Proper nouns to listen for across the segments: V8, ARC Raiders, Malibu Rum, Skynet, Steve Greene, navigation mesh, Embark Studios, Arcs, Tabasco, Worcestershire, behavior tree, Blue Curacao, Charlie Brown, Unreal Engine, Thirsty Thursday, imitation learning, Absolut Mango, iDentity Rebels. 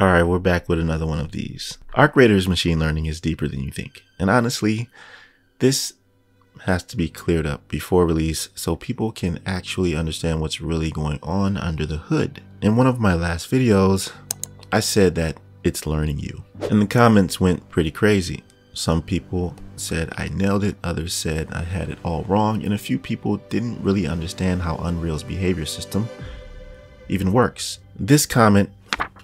All right, we're back with another one of these. ARC Raiders machine learning is deeper than you think. And honestly, this has to be cleared up before release so people can actually understand what's really going on under the hood. In one of my last videos, I said that it's learning you. And the comments went pretty crazy. Some people said I nailed it, others said I had it all wrong, and a few people didn't really understand how Unreal's behavior system even works. This comment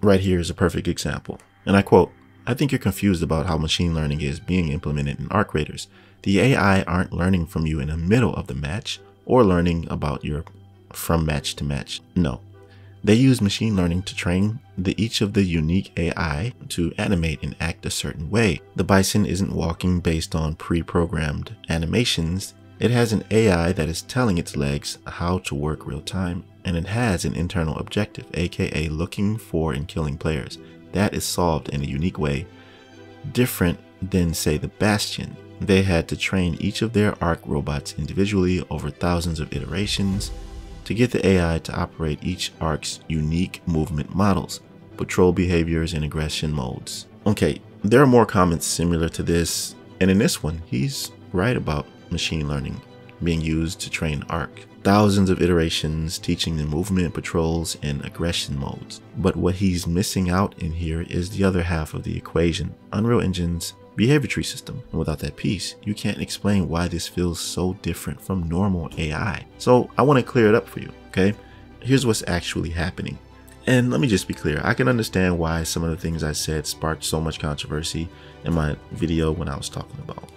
right here is a perfect example, and I quote, "I think you're confused about how machine learning is being implemented in ARC Raiders. The AI aren't learning from you in the middle of the match or learning about your from match to match. No, they use machine learning to train each of the unique AI to animate and act a certain way. The bison isn't walking based on pre-programmed animations. It has an AI that is telling its legs how to work real time, and it has an internal objective, aka looking for and killing players. That is solved in a unique way, different than say the Bastion. They had to train each of their ARC robots individually over thousands of iterations to get the AI to operate each ARC's unique movement models, patrol behaviors, and aggression modes." Okay, there are more comments similar to this, and in this one, he's right about machine learning being used to train ARC. Thousands of iterations teaching the movement, patrols, and aggression modes. But what he's missing out in here is the other half of the equation, Unreal Engine's behavior tree system. And without that piece, you can't explain why this feels so different from normal AI. So I want to clear it up for you, okay? Here's what's actually happening. And let me just be clear, I can understand why some of the things I said sparked so much controversy in my video when I was talking about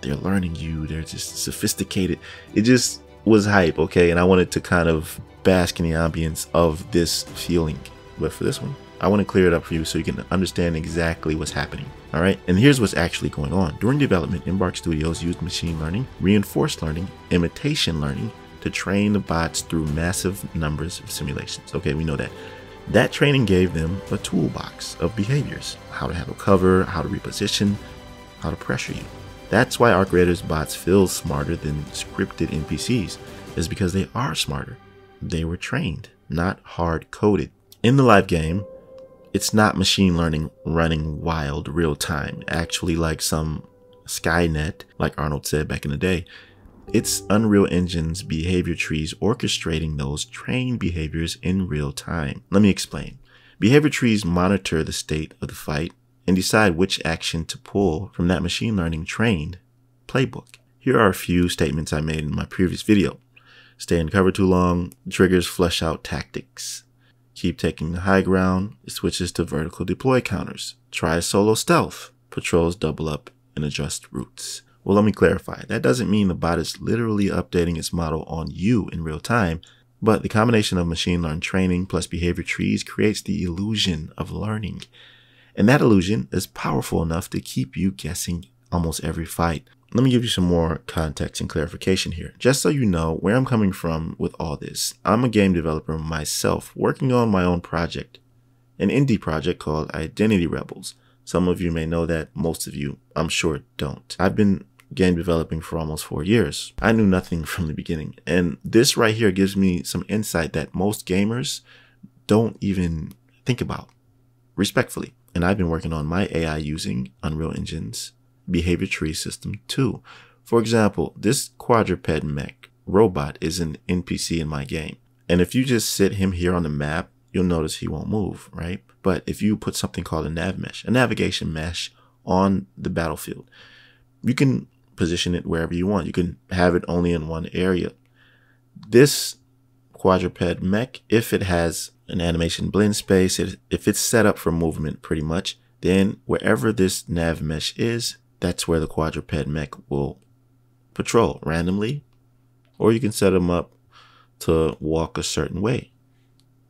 they're learning you, they're just sophisticated. It just was hype, okay? And I wanted to kind of bask in the ambience of this feeling. But for this one, I want to clear it up for you so you can understand exactly what's happening. All right, and here's what's actually going on. During development, Embark Studios used machine learning, reinforced learning, imitation learning to train the bots through massive numbers of simulations. Okay, we know that. That training gave them a toolbox of behaviors, how to handle cover, how to reposition, how to pressure you. That's why ARC Raiders bots feel smarter than scripted NPCs, is because they are smarter. They were trained, not hard coded. In the live game, it's not machine learning running wild real time, actually like some Skynet, like Arnold said back in the day. It's Unreal Engine's behavior trees orchestrating those trained behaviors in real time. Let me explain. Behavior trees monitor the state of the fight and decide which action to pull from that machine learning trained playbook. Here are a few statements I made in my previous video. Stay in cover too long, triggers flush out tactics. Keep taking the high ground, it switches to vertical deploy counters. Try solo stealth, patrols double up and adjust routes. Well, let me clarify, that doesn't mean the bot is literally updating its model on you in real time, but the combination of machine learning training plus behavior trees creates the illusion of learning. And that illusion is powerful enough to keep you guessing almost every fight. Let me give you some more context and clarification here, just so you know where I'm coming from with all this. I'm a game developer myself, working on my own project, an indie project called iDentity Rebels. Some of you may know that, most of you, I'm sure, don't. I've been game developing for almost 4 years. I knew nothing from the beginning. And this right here gives me some insight that most gamers don't even think about, respectfully. And I've been working on my AI using Unreal Engine's behavior tree system too. For example, this quadruped mech robot is an NPC in my game. And if you just sit him here on the map, you'll notice he won't move, right? But if you put something called a nav mesh, a navigation mesh on the battlefield, you can position it wherever you want. You can have it only in one area. This quadruped mech, if it has an animation blend space, if it's set up for movement pretty much, then wherever this nav mesh is, that's where the quadruped mech will patrol randomly, or you can set them up to walk a certain way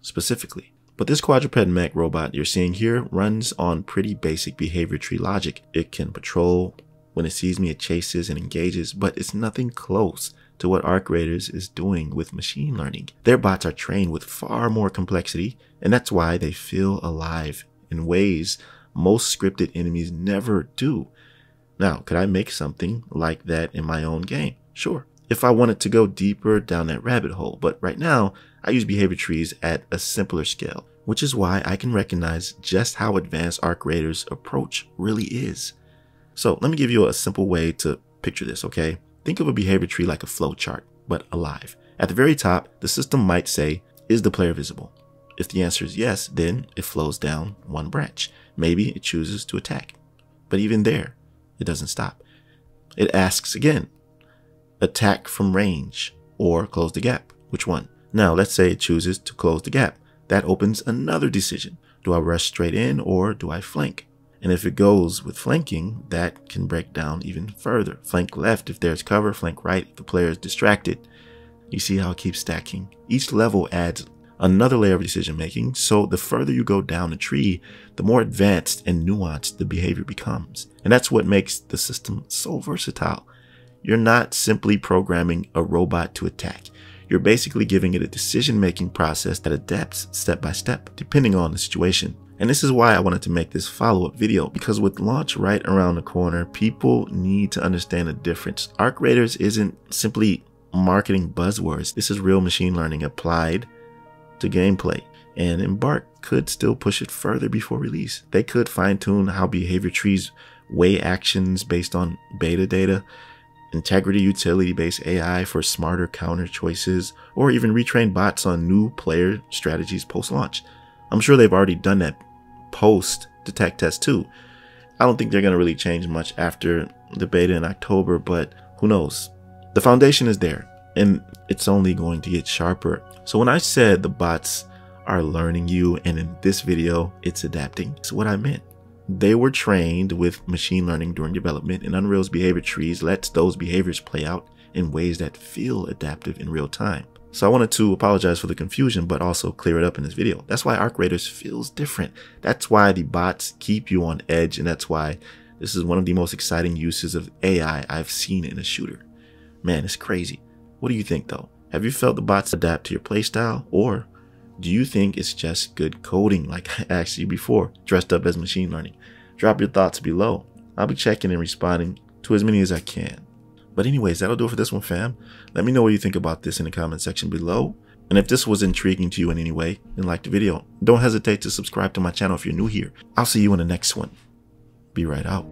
specifically. But this quadruped mech robot you're seeing here runs on pretty basic behavior tree logic. It can patrol. When it sees me, it chases and engages, but it's nothing close to what ARC Raiders is doing with machine learning. Their bots are trained with far more complexity, and that's why they feel alive in ways most scripted enemies never do. Now, could I make something like that in my own game? Sure, if I wanted to go deeper down that rabbit hole, but right now I use behavior trees at a simpler scale. which is why I can recognize just how advanced ARC Raiders' approach really is. So let me give you a simple way to picture this, okay? Think of a behavior tree like a flow chart, but alive. At the very top, the system might say, is the player visible? If the answer is yes, then it flows down one branch. Maybe it chooses to attack. But even there, it doesn't stop. It asks again, attack from range or close the gap. Which one? Now, let's say it chooses to close the gap. That opens another decision. Do I rush straight in or do I flank? And if it goes with flanking, that can break down even further. Flank left if there's cover, flank right if the player is distracted. You see how it keeps stacking. Each level adds another layer of decision making, so the further you go down the tree, the more advanced and nuanced the behavior becomes. And that's what makes the system so versatile. You're not simply programming a robot to attack. You're basically giving it a decision making process that adapts step by step, depending on the situation. And this is why I wanted to make this follow-up video, because with launch right around the corner, people need to understand the difference. ARC Raiders isn't simply marketing buzzwords. This is real machine learning applied to gameplay, and Embark could still push it further before release. They could fine-tune how behavior trees weigh actions based on beta data, integrity utility-based AI for smarter counter choices, or even retrain bots on new player strategies post-launch. I'm sure they've already done that post-detect test too. I don't think they're going to really change much after the beta in October, but who knows? The foundation is there, and it's only going to get sharper. So when I said the bots are learning you, and in this video, it's adapting, it's what I meant. They were trained with machine learning during development, and Unreal's behavior trees lets those behaviors play out in ways that feel adaptive in real time. So I wanted to apologize for the confusion, but also clear it up in this video. That's why ARC Raiders feels different. That's why the bots keep you on edge, and that's why this is one of the most exciting uses of AI I've seen in a shooter. Man, it's crazy. What do you think though? Have you felt the bots adapt to your playstyle, or do you think it's just good coding like I asked you before, dressed up as machine learning? Drop your thoughts below. I'll be checking and responding to as many as I can. But anyways, that'll do it for this one, fam. Let me know what you think about this in the comment section below. And if this was intriguing to you in any way, then like the video. Don't hesitate to subscribe to my channel if you're new here. I'll see you in the next one. Be right out.